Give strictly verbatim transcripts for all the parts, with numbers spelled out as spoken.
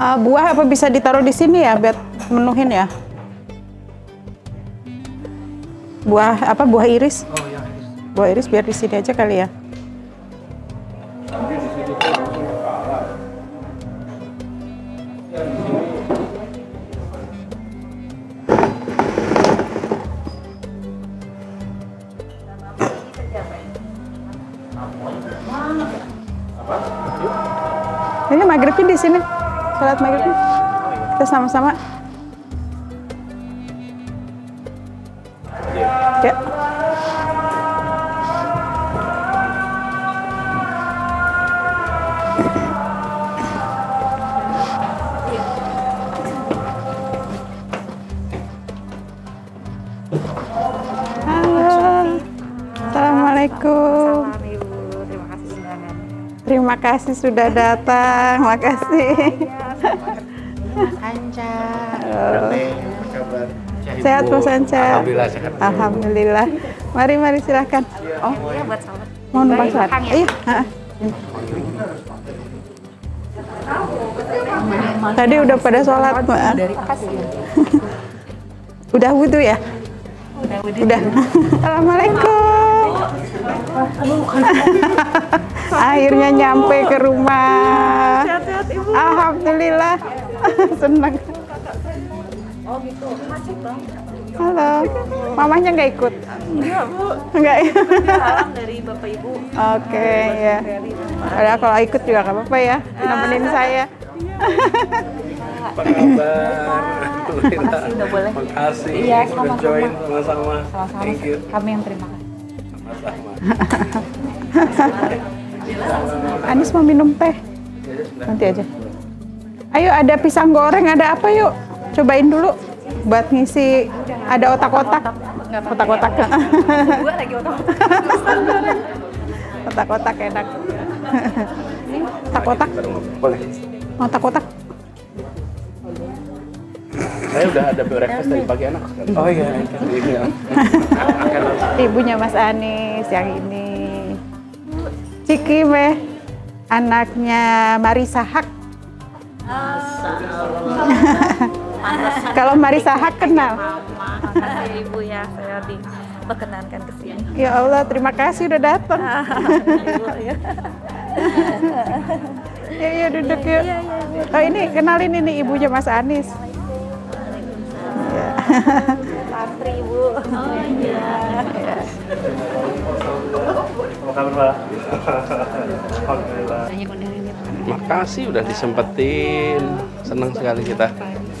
Uh, buah apa bisa ditaruh di sini ya, biar menuhin ya. Buah apa? Buah iris. Oh, ya, iris. Buah iris biar di sini aja kali ya. Ini maghribnya di sini, sholat maghribnya kita sama-sama. Ya. Halo, assalamualaikum. Terima kasih sudah datang, makasih. Mas Anca. Sehat Mas Anca. Alhamdulillah sehat. Alhamdulillah. Mari mari silahkan. Oh, iya buat salat. Mau numpang salat. Iya. Tadi udah pada sholat, Mbak. Udah wudhu ya? Udah wudhu. Udah. Assalamualaikum. Akhirnya nyampe ke rumah. Sehat-sehat Ibu. Alhamdulillah. Senang. Oh gitu. Masuk Bang. Halo. Mamahnya nggak ikut? Enggak, Bu. Enggak. Salam dari Bapak Ibu. Oke, ya. Padahal kalau ikut juga nggak apa-apa ya. Nemenin saya. Apa kabar? Makasih, udah boleh. Makasih. Iya, sama-sama. Thank you. Kami yang terima kasih. Anies mau minum teh nanti aja. Ayo, ada pisang goreng, ada apa yuk, cobain dulu buat ngisi. Ada otak-otak, otak-otak otak-otak enak. Otak-otak boleh, otak-otak. Saya udah ada breakfast dari pagi anak. Oh iya, ibunya Mas Anies yang ini. Ciki meh, anaknya Marissa Haque. Kalau Marissa Haque kenal. Makasih Ibu ya, saya diperkenankan ke sini. Ya Allah, terima kasih udah datang. Ya ya, duduk yuk. Oh ini kenalin ini ibunya Mas Anies. Santri Ibu. Oh iya. Apa kabar Pak? Alhamdulillah. Terima kasih udah disempetin. Senang sekali kita.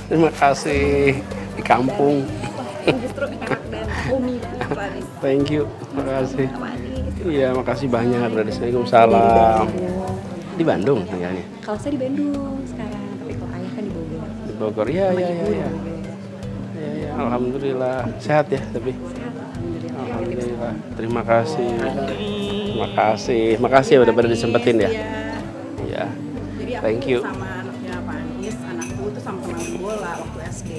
Terima kasih di kampung. Justru enak dan umi Pak Anies. Thank you. Terima kasih. Iya, makasih banyak. Waalaikumsalam. Di Bandung tinggalnya. Kalau saya di Bandung sekarang, tapi kalau ayah kan di Bogor. Di Bogor. Iya, iya, iya. Alhamdulillah sehat ya, tapi alhamdulillah. Terima kasih, terima kasih, makasih ya udah pada disempetin ya. Iya, thank you. Sama anaknya Pak Anies, anakku tuh sama teman bola waktu S D.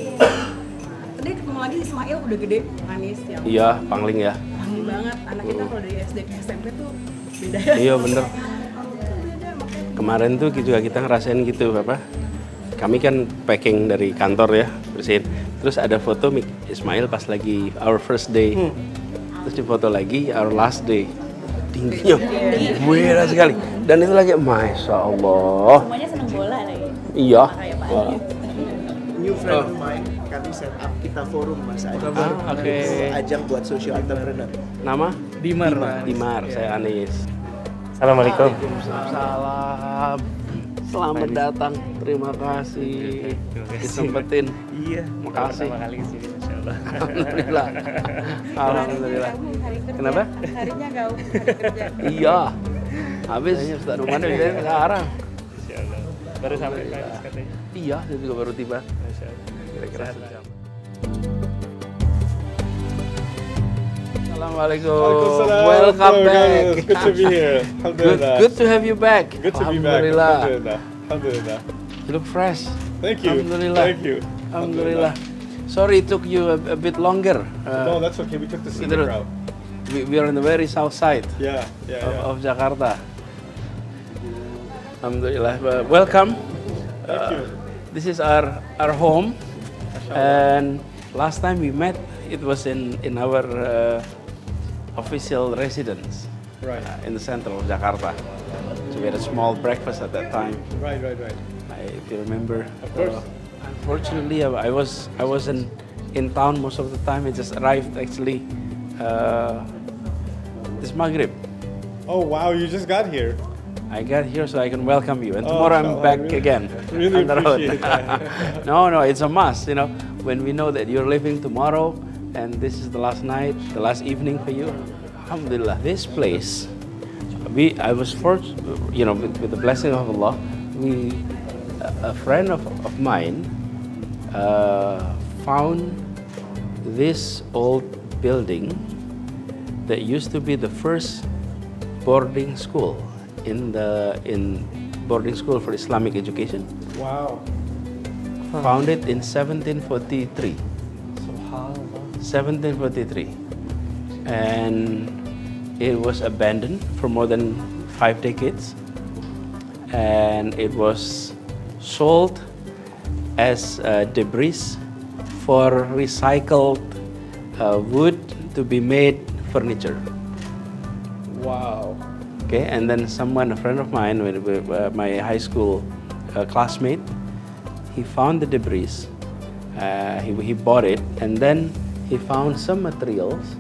Tadi ketemu lagi Ismail udah gede, Pak Anies ya. Iya, pangling ya. Pangling banget, anak kita kalau dari S D ke S M P tuh beda. Iya bener. Kemarin tuh juga kita ngerasain gitu, Bapak. Kami kan packing dari kantor ya, bersihin. Terus ada foto Ismail pas lagi our first day. Hmm. Terus di foto lagi our last day. Tingginya merah sekali. Dan itu lagi, Masya Allah. Semuanya seneng bola lagi. Iya. New friend of mine, kami set up kita forum Mas Anies. Ah, oke. Okay. Ajang buat social entrepreneur. Nama? Dimar. Dimar, Dimar. Yeah. Saya Anies. Assalamualaikum. Waalaikumsalam. Selamat Panis. Datang, terima kasih. Disempetin. Iya, makasih. Pertama kali sih, Insya Allah. Alhamdulillah. Alhamdulillah. Kenapa? Harinya gaul. Iya. Habis Ustaz Nouman dari sekarang. Insya Allah. Baru sampai katanya. Iya, saya juga baru tiba. Insya Allah. Kira-kira sejam. Assalamualaikum. Welcome back. Good to be here. Alhamdulillah. Good, good to have you back. Good to be back. Alhamdulillah. Alhamdulillah. You look fresh. Thank you. Alhamdulillah. Thank you. Alhamdulillah. Sorry it took you a, a bit longer. Uh, no, that's okay. We took the scenic route. We, we are on the very south side. Yeah, yeah, of, yeah. of Jakarta. Alhamdulillah. Welcome. Thank you. Uh, This is our our home, and last time we met, it was in in our uh, official residence, right, uh, in the center of Jakarta. So we had a small breakfast at that time. Right, right, right. I, if you remember. Of course. Uh, unfortunately, I, I was I wasn't in town most of the time. I just arrived actually uh, this Maghrib. Oh wow! You just got here. I got here so I can welcome you, and tomorrow oh, no, I'm back really, again really on the road. That. no, no, it's a must, you know, when we know that you're leaving tomorrow, and this is the last night, the last evening for you. Alhamdulillah, this place, we, I was fortunate, you know, with, with the blessing of Allah, we, a friend of, of mine uh, found this old building that used to be the first boarding school. in the in boarding school for Islamic education. Wow. Huh. Founded in seventeen forty-three. Subhanallah. seventeen forty-three. And it was abandoned for more than five decades. And it was sold as uh, debris for recycled uh, wood to be made furniture. Wow. Okay, and then someone, a friend of mine, my high school classmate, he found the debris, uh, he, he bought it, and then he found some materials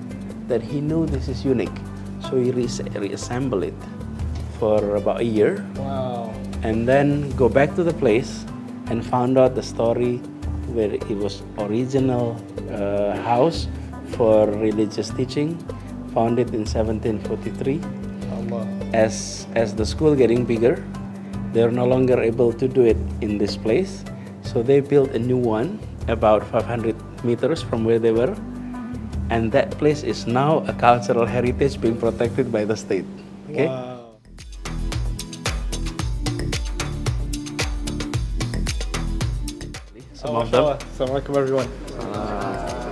that he knew this is unique. So he re reassembled it for about a year. Wow. And then go back to the place and found out the story where it was original uh, house for religious teaching, founded in seventeen forty-three. As, as the school getting bigger, they're no longer able to do it in this place. So they built a new one about five hundred meters from where they were. And that place is now a cultural heritage being protected by the state. Okay? Wow. Some of them. Assalamualaikum everyone. Uh,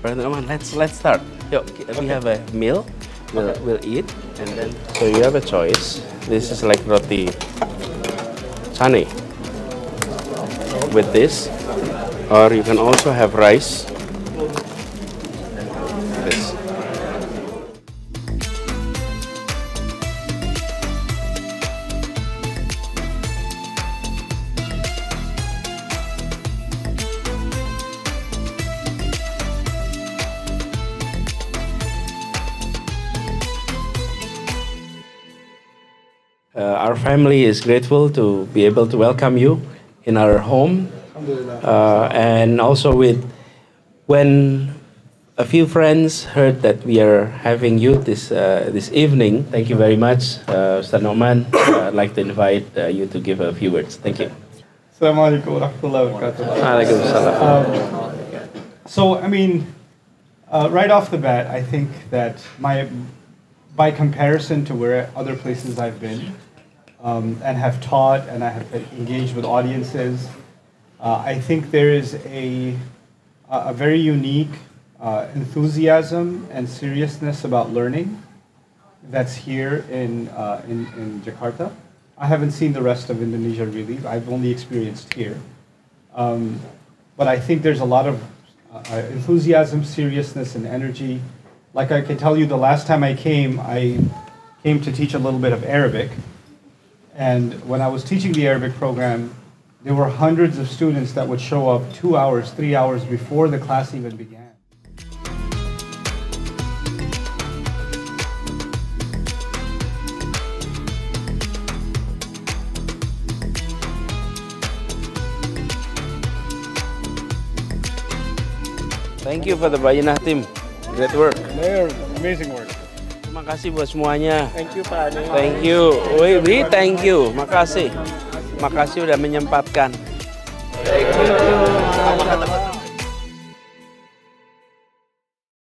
Brother Oman, let's, let's start. Yo, we okay. have a meal. We'll, okay. we'll eat, and then so you have a choice. This yeah. is like roti chane with this, or you can also have rice. This. Our family is grateful to be able to welcome you in our home, uh, and also with when a few friends heard that we are having you this uh, this evening. Thank you very much, uh, Ustaz Nouman. uh, I'd like to invite uh, you to give a few words. Thank you. Assalamualaikum warahmatullahi wabarakatuh. Alaikum assalam. So I mean, uh, right off the bat, I think that my by comparison to where other places I've been. Um, and have taught, and I have engaged with audiences. Uh, I think there is a, a very unique uh, enthusiasm and seriousness about learning that's here in, uh, in, in Jakarta. I haven't seen the rest of Indonesia really. I've only experienced here. Um, but I think there's a lot of uh, enthusiasm, seriousness, and energy. Like I can tell you, the last time I came, I came to teach a little bit of Arabic. And when I was teaching the Arabic program, there were hundreds of students that would show up two hours, three hours before the class even began. Thank you for the Bayyinah team. Great work. Amazing work. Terima kasih buat semuanya. Thank you Pak Anies. Thank you. We, we thank you. Makasih. Makasih udah menyempatkan. Thank you.